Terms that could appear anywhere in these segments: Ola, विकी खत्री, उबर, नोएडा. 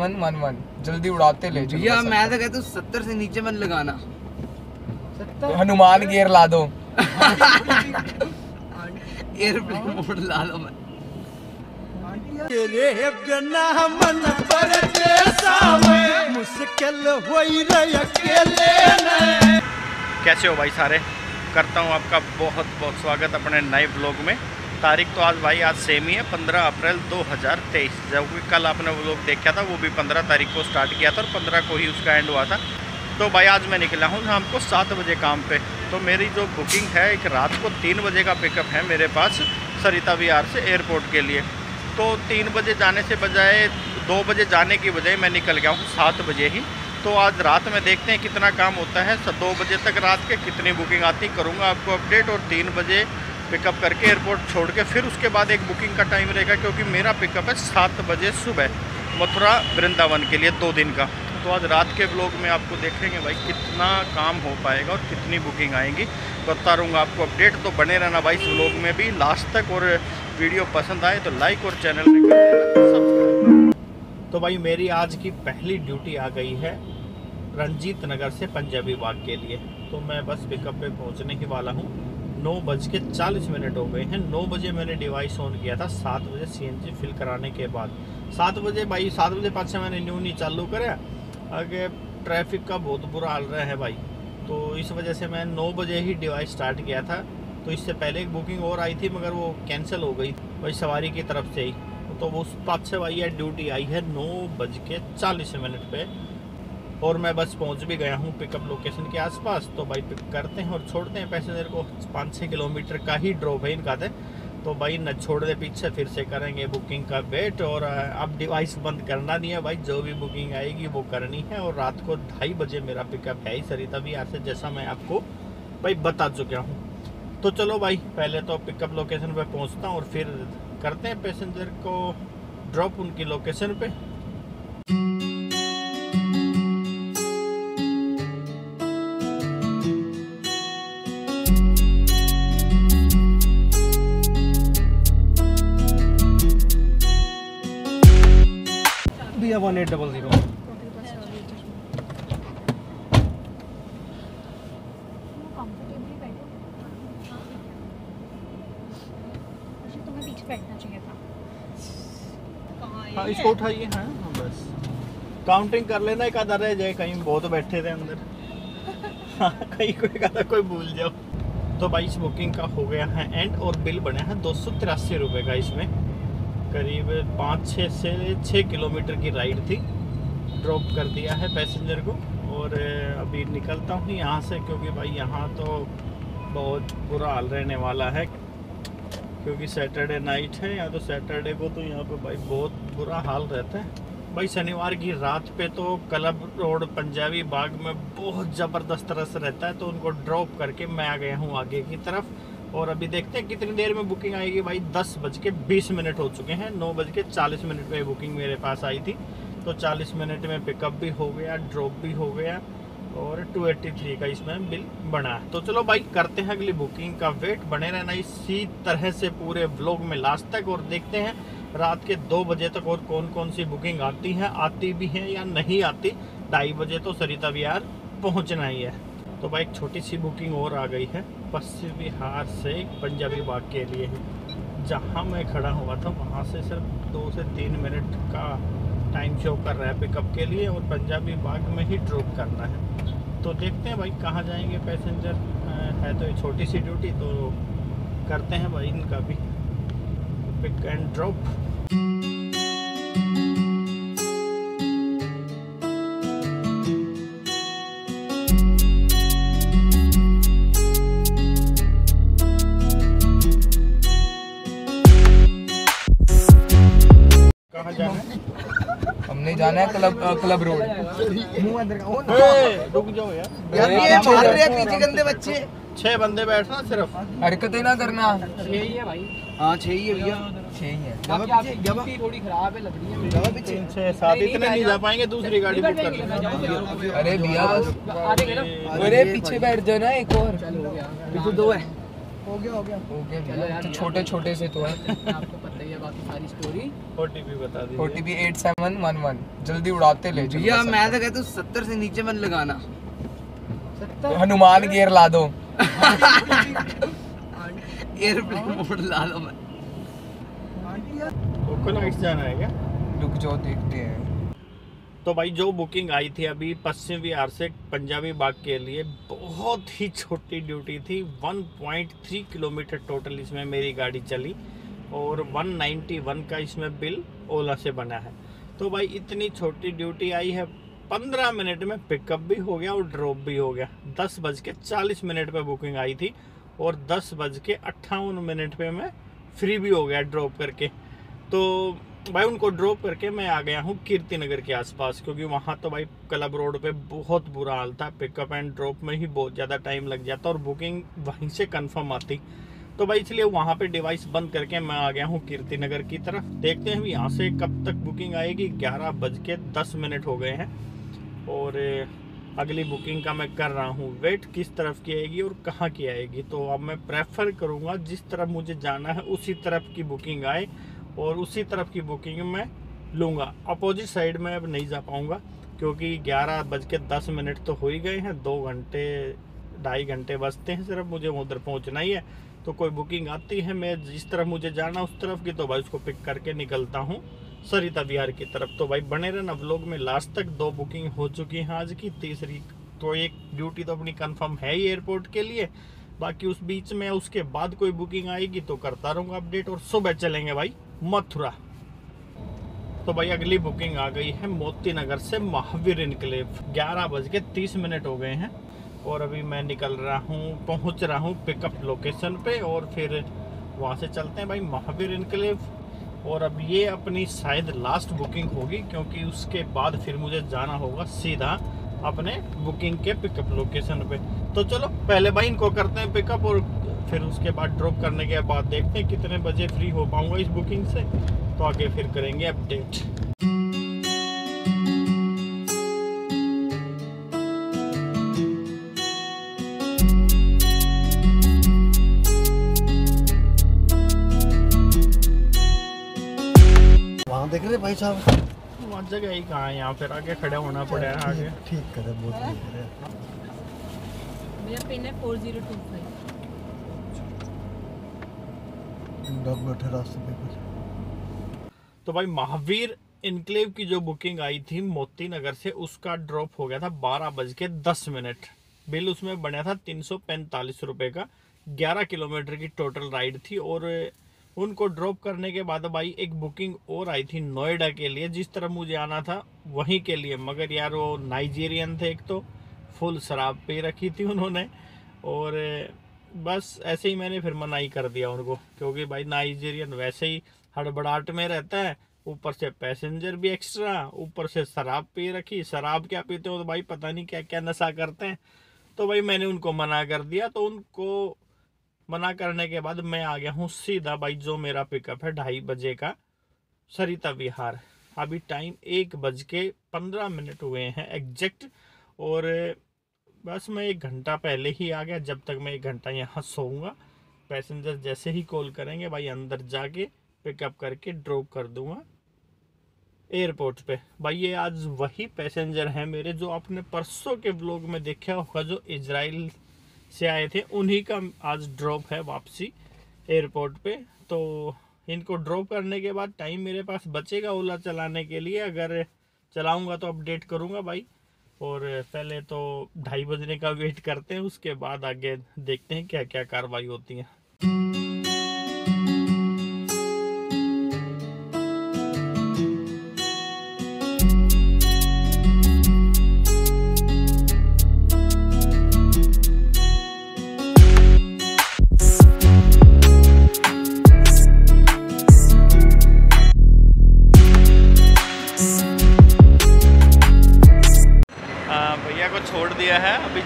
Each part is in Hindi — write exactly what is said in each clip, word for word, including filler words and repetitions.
मन मन मन जल्दी उड़ाते ले भैया, मैं तो कहता हूँ सत्तर से नीचे मन लगाना। तो हनुमान गियर ला दो, एयरप्लेन मोड ला दो। कैसे हो भाई सारे, करता हूँ आपका बहुत बहुत स्वागत अपने नए ब्लॉग में। तारीख तो आज भाई आज सेम ही है, पंद्रह अप्रैल दो हज़ार तेईस। जबकि कल आपने वो लोग देखा था, वो भी पंद्रह तारीख को स्टार्ट किया था और पंद्रह को ही उसका एंड हुआ था। तो भाई आज मैं निकला हूँ शाम को सात बजे काम पे। तो मेरी जो बुकिंग है एक रात को तीन बजे का पिकअप है मेरे पास सरिता विहार से एयरपोर्ट के लिए। तो तीन बजे जाने से बजाय दो बजे जाने की बजाय मैं निकल गया हूँ सात बजे ही। तो आज रात में देखते हैं कितना काम होता है, दो बजे तक रात के कितनी बुकिंग आती, करूँगा आपको अपडेट। और तीन बजे पिकअप करके एयरपोर्ट छोड़ के फिर उसके बाद एक बुकिंग का टाइम रहेगा, क्योंकि मेरा पिकअप है सात बजे सुबह मथुरा वृंदावन के लिए दो दिन का। तो आज रात के ब्लॉग में आपको देखेंगे भाई कितना काम हो पाएगा और कितनी बुकिंग आएगी, बता रहूँगा आपको अपडेट। तो बने रहना भाई इस ब्लॉग में भी लास्ट तक, और वीडियो पसंद आए तो लाइक और चैनल में कर देना सब्सक्राइब। तो भाई मेरी आज की पहली ड्यूटी आ गई है रंजीत नगर से पंजाबी बाग के लिए। तो मैं बस पिकअप पर पहुँचने के वाला हूँ। नौ बज के चालीस मिनट हो गए हैं। नौ बजे मैंने डिवाइस ऑन किया था, सात बजे सीएनजी फिल कराने के बाद। सात बजे भाई सात बजे पाँच से मैंने न्यू नहीं चालू करा, आगे ट्रैफिक का बहुत बुरा हाल रहा है भाई। तो इस वजह से मैं नौ बजे ही डिवाइस स्टार्ट किया था। तो इससे पहले एक बुकिंग और आई थी मगर वो कैंसिल हो गई भाई सवारी की तरफ से ही। तो वो उस पाँच से भाई ड्यूटी आई है नौ बज के चालीस मिनट पर, और मैं बस पहुंच भी गया हूं पिकअप लोकेशन के आसपास। तो भाई पिक करते हैं और छोड़ते हैं पैसेंजर को। पाँच छः किलोमीटर का ही ड्रॉप है इनका थे, तो भाई न छोड़ दे पीछे, फिर से करेंगे बुकिंग का वेट। और अब डिवाइस बंद करना नहीं है भाई, जो भी बुकिंग आएगी वो करनी है। और रात को ढाई बजे मेरा पिकअप है ही सरिता विहार से, जैसा मैं आपको भाई बता चुका हूँ। तो चलो भाई पहले तो पिकअप लोकेशन पर पहुँचता हूँ और फिर करते हैं पैसेंजर को ड्रॉप उनकी लोकेशन पर। One eight double zero. हाँ इसको उठाइए, हाँ बस काउंटिंग कर लेना, एक आधा रह जाए, कहीं बहुत बैठे थे अंदर। हाँ कहीं कोई आधा कोई भूल जाओ। तो भाई इस बुकिंग का हो गया है एंड, और बिल बने हैं दो सौ तिरासी रुपये का। इसमें करीब पाँच छः से छः किलोमीटर की राइड थी। ड्रॉप कर दिया है पैसेंजर को और अभी निकलता हूँ यहाँ से, क्योंकि भाई यहाँ तो बहुत बुरा हाल रहने वाला है, क्योंकि सैटरडे नाइट है या तो सैटरडे को, तो यहाँ पे भाई बहुत बुरा हाल रहता है भाई। शनिवार की रात पे तो क्लब रोड पंजाबी बाग में बहुत ज़बरदस्त रश रहता है। तो उनको ड्रॉप करके मैं आ गया हूँ आगे की तरफ, और अभी देखते हैं कितनी देर में बुकिंग आएगी। भाई दस बज के बीस मिनट हो चुके हैं। नौ बज के चालीस मिनट पर बुकिंग मेरे पास आई थी, तो चालीस मिनट में पिकअप भी हो गया, ड्रॉप भी हो गया, और टू एट्टी थ्री का इसमें बिल बना है। तो चलो भाई करते हैं अगली बुकिंग का वेट, बने रहना इसी तरह से पूरे व्लॉग में लास्ट तक। और देखते हैं रात के दो बजे तक और कौन कौन सी बुकिंग आती है, आती भी है या नहीं आती। ढाई बजे तो सरिता विहार पहुँचना ही है। तो भाई एक छोटी सी बुकिंग और आ गई है पश्चिम बिहार से पंजाबी बाग के लिए, जहां मैं खड़ा हुआ था वहां से सिर्फ दो से तीन मिनट का टाइम शो कर रहा है पिकअप के लिए, और पंजाबी बाग में ही ड्रॉप करना है। तो देखते हैं भाई कहां जाएंगे पैसेंजर है, तो ये छोटी सी ड्यूटी तो करते हैं भाई इनका भी पिक एंड ड्रॉप। जाना है क्लब क्लब रोड। रुक जाओ यार, यार ये मार रहे हैं पीछे गंदे बच्चे। छह बंदे बैठना, सिर्फ हरकतें ना करना। छह ही है भाई, हाँ छह ही है भैया, छह ही है। जगह पीछे थोड़ी खराब है लग रही है, जगह पीछे छह सात इतने नहीं जा पाएंगे, दूसरी गाड़ी बुक कर लेंगे। अरे भैया अरे पीछे बैठ जाना, एक और पीछे दो है। हो गया हो गया, छोटे छोटे से तो है। बताई है बाकी सारी स्टोरी। ओटीपी बता दीजिए। OTP eight seven one one. जल्दी उड़ाते ले जाओ भैया। मैं तो कहता हूँ सत्तर से नीचे मन लगाना। सत्तर हनुमान गियर ला दो, एयरप्लेन मोड ला लो। कोकोनट्स जाना है क्या? रुक जाओ देखते हैं। तो भाई जो बुकिंग आई थी अभी पश्चिम बिहार से पंजाबी बाग के लिए, बहुत ही छोटी ड्यूटी थी। One point three kilometre total इसमें मेरी गाड़ी चली और वन नाइन्टी वन का इसमें बिल ओला से बना है। तो भाई इतनी छोटी ड्यूटी आई है, पंद्रह मिनट में पिकअप भी हो गया और ड्रॉप भी हो गया। दस बज के चालीस मिनट पर बुकिंग आई थी और दस बज के अट्ठावन मिनट पर मैं फ्री भी हो गया ड्रॉप करके। तो भाई उनको ड्रॉप करके मैं आ गया हूँ कीर्ति नगर के आसपास, क्योंकि वहाँ तो भाई क्लब रोड पे बहुत बुरा हाल था। पिकअप एंड ड्रॉप में ही बहुत ज़्यादा टाइम लग जाता और बुकिंग वहीं से कंफर्म आती। तो भाई इसलिए वहाँ पे डिवाइस बंद करके मैं आ गया हूँ कीर्ति नगर की तरफ। देखते हैं यहाँ से कब तक बुकिंग आएगी। ग्यारह बज के दस मिनट हो गए हैं और अगली बुकिंग का मैं कर रहा हूँ वेट, किस तरफ की आएगी और कहाँ की आएगी। तो अब मैं प्रेफर करूँगा जिस तरफ मुझे जाना है उसी तरफ की बुकिंग आए और उसी तरफ की बुकिंग मैं लूँगा। अपोजिट साइड में अब नहीं जा पाऊँगा क्योंकि ग्यारह बज के दस मिनट तो हो ही गए हैं। दो घंटे ढाई घंटे बचते हैं सिर्फ, मुझे उधर पहुँचना ही है। तो कोई बुकिंग आती है मैं जिस तरफ मुझे जाना उस तरफ की, तो भाई उसको पिक करके निकलता हूँ सरिता विहार की तरफ। तो भाई बने रहना व्लॉग में लास्ट तक। दो बुकिंग हो चुकी हैं आज की, तीसरी तो एक ड्यूटी तो अपनी कन्फर्म है ही एयरपोर्ट के लिए। बाकी उस बीच में उसके बाद कोई बुकिंग आएगी तो करता रहूँगा अपडेट। और सुबह चलेंगे भाई मथुरा। तो भाई अगली बुकिंग आ गई है मोती नगर से महावीर इनक्लेव। ग्यारह बज के तीस मिनट हो गए हैं और अभी मैं निकल रहा हूँ, पहुँच रहा हूँ पिकअप लोकेशन पे और फिर वहाँ से चलते हैं भाई महावीर इनक्लेव। और अब ये अपनी शायद लास्ट बुकिंग होगी क्योंकि उसके बाद फिर मुझे जाना होगा सीधा अपने बुकिंग के पिकअप लोकेशन पे। तो चलो पहले भाई इनको करते हैं पिकअप और फिर उसके बाद ड्रॉप करने के बाद देखते हैं कितने बजे फ्री हो पाऊंगा इस बुकिंग से। तो आगे फिर करेंगे अपडेट। वहाँ देख रहे भाई साहब, वहाँ जगह ही कहाँ है। यहाँ फिर आगे खड़े होना पड़ेगा। आगे ठीक करे बहुत मेरा पिन है फोर जीरो टू फाइव। तो भाई महावीर इनक्लेव की जो बुकिंग आई थी मोती नगर से उसका ड्रॉप हो गया था बारह बज के दस मिनट। बिल उसमें बना था तीन सौ पैंतालीस रुपये का। ग्यारह किलोमीटर की टोटल राइड थी और उनको ड्रॉप करने के बाद भाई एक बुकिंग और आई थी नोएडा के लिए, जिस तरफ मुझे आना था वहीं के लिए। मगर यार वो नाइजीरियन थे, एक तो फुल शराब पे रखी थी उन्होंने और बस ऐसे ही मैंने फिर मना ही कर दिया उनको, क्योंकि भाई नाइजीरियन वैसे ही हड़बड़ाहट में रहता है, ऊपर से पैसेंजर भी एक्स्ट्रा, ऊपर से शराब पी रखी। शराब क्या पीते हो तो भाई पता नहीं क्या क्या नशा करते हैं। तो भाई मैंने उनको मना कर दिया। तो उनको मना करने के बाद मैं आ गया हूँ सीधा भाई जो मेरा पिकअप है ढाई बजे का सरिता विहार। अभी टाइम एक बज के पंद्रह मिनट हुए हैं एग्जैक्ट और बस मैं एक घंटा पहले ही आ गया। जब तक मैं एक घंटा यहाँ सोऊंगा, पैसेंजर जैसे ही कॉल करेंगे भाई अंदर जाके पिकअप करके ड्रॉप कर दूंगा एयरपोर्ट पे। भाई ये आज वही पैसेंजर हैं मेरे जो आपने परसों के व्लॉग में देखा होगा, जो इजराइल से आए थे। उन्हीं का आज ड्रॉप है वापसी एयरपोर्ट पे। तो इनको ड्रॉप करने के बाद टाइम मेरे पास बचेगा ओला चलाने के लिए। अगर चलाऊँगा तो अपडेट करूँगा भाई। और पहले तो ढाई बजने का वेट करते हैं, उसके बाद आगे देखते हैं क्या क्या कार्रवाई होती है।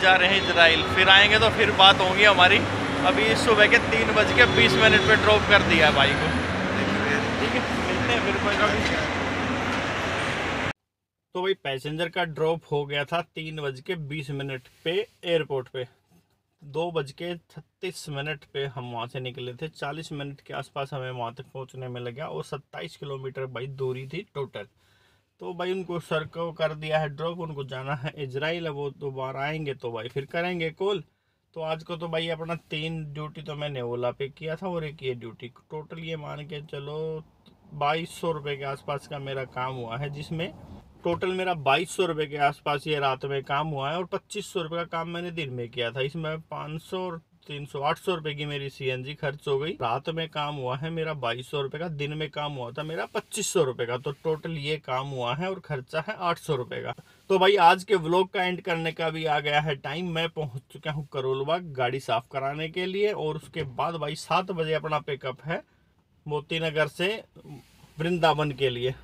जा रहे हैं इजराइल, फिर आएंगे तो फिर बात होगी हमारी। अभी सुबह के तीन बज के बीस मिनट पे ड्रॉप कर दिया है भाई को। ठीक है, मिलते हैं फिर कोई कभी। तो भाई पैसेंजर का ड्रॉप हो गया था तीन बज के बीस मिनट पे एयरपोर्ट पे। दो बज के छत्तीस मिनट पर हम वहाँ से निकले थे। चालीस मिनट के आसपास हमें वहाँ तक पहुँचने में लगा और सत्ताईस किलोमीटर भाई दूरी थी टोटल। तो भाई उनको सर को कर दिया है ड्रॉप, उनको जाना है इजराइल। वो दोबारा आएंगे तो भाई फिर करेंगे कॉल। तो आज को तो भाई अपना तीन ड्यूटी तो मैंने ओला पे किया था और एक ये ड्यूटी, टोटल ये मान के चलो बाईस सौ रुपये के आसपास का मेरा काम हुआ है, जिसमें टोटल मेरा बाईस सौ रुपये के आसपास ये रात में काम हुआ है और पच्चीस सौ रुपये का काम मैंने दिन में किया था। इसमें पाँच सौ और तीन सौ आठ सौ रुपये की मेरी सीएनजी खर्च हो गई। रात में काम हुआ है मेरा बाईस सौ रुपये का, दिन में काम हुआ था मेरा पच्चीस सौ रुपये का। तो टोटल ये काम हुआ है और खर्चा है आठ सौ रुपये का। तो भाई आज के व्लॉग का एंड करने का भी आ गया है टाइम। मैं पहुंच चुका हूँ करोलबाग गाड़ी साफ कराने के लिए और उसके बाद भाई सात बजे अपना पिकअप है मोती नगर से वृंदावन के लिए।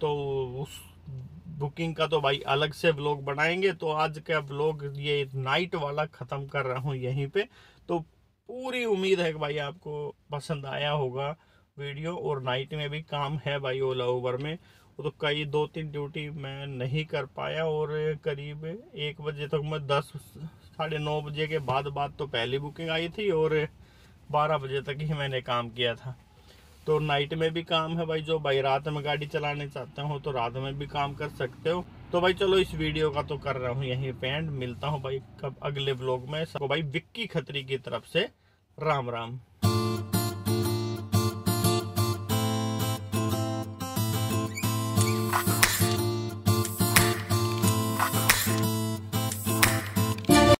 तो उस बुकिंग का तो भाई अलग से व्लॉग बनाएंगे। तो आज का व्लॉग ये नाइट वाला ख़त्म कर रहा हूँ यहीं पे। तो पूरी उम्मीद है कि भाई आपको पसंद आया होगा वीडियो। और नाइट में भी काम है भाई ओला उबर में, तो कई दो तीन ड्यूटी मैं नहीं कर पाया और करीब एक बजे तक तो मैं दस साढ़े नौ बजे के बाद बाद तो पहली बुकिंग आई थी और बारह बजे तक ही मैंने काम किया था। तो नाइट में भी काम है भाई, जो भाई रात में गाड़ी चलाने चाहते हो तो रात में भी काम कर सकते हो। तो भाई चलो इस वीडियो का तो कर रहा हूँ यहीं पे एंड। मिलता हूँ भाई कब अगले व्लॉग में। सबको भाई विक्की खत्री की तरफ से राम राम।